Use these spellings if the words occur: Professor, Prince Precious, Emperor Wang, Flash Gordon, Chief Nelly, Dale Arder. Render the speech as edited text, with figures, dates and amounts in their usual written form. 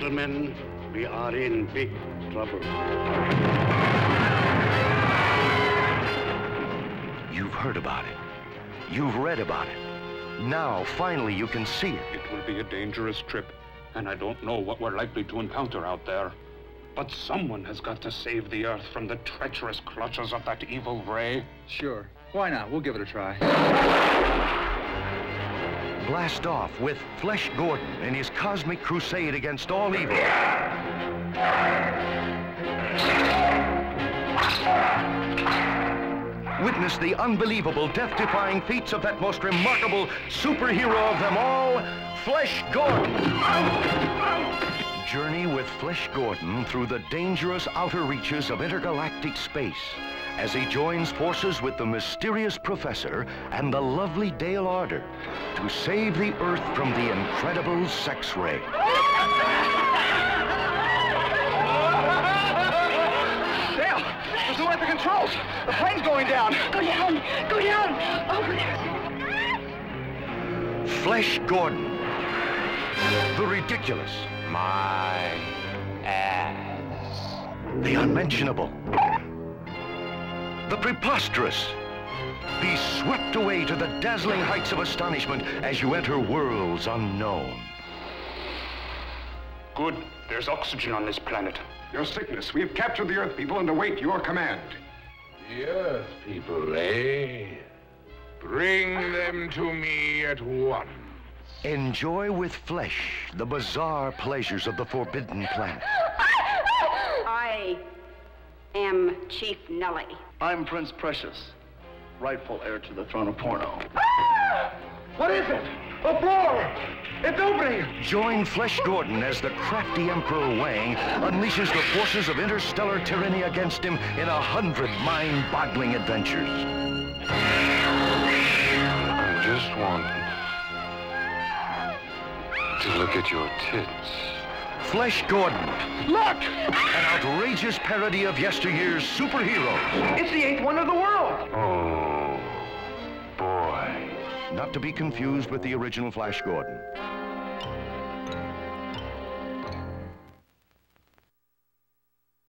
gentlemen, we are in big trouble. You've heard about it. You've read about it. Now, finally, you can see it. It will be a dangerous trip, and I don't know what we're likely to encounter out there. But someone has got to save the Earth from the treacherous clutches of that evil ray. Sure. Why not? We'll give it a try. Blast off with Flash Gordon and his cosmic crusade against all evil. Witness the unbelievable, death-defying feats of that most remarkable superhero of them all, Flash Gordon. Journey with Flash Gordon through the dangerous outer reaches of intergalactic space as he joins forces with the mysterious Professor and the lovely Dale Arder to save the Earth from the incredible sex ray. Dale, there's no way for controls. The plane's going down. Go down, over there. Flash Gordon, the ridiculous. My ass. The unmentionable. The preposterous. Be swept away to the dazzling heights of astonishment as you enter worlds unknown. Good. There's oxygen on this planet. Your sickness. We have captured the Earth people and await your command. The Earth people, eh? Bring them to me at once. Enjoy with Flesh the bizarre pleasures of the forbidden planet. I am Chief Nelly. I'm Prince Precious, rightful heir to the throne of porno. What is it? A floor! It's opening! Join Flash Gordon as the crafty Emperor Wang unleashes the forces of interstellar tyranny against him in 100 mind-boggling adventures. I just want to look at your tits. Flash Gordon. Look! An outrageous parody of yesteryear's superheroes. It's the 8th one of the world. Oh, boy. Not to be confused with the original Flash Gordon.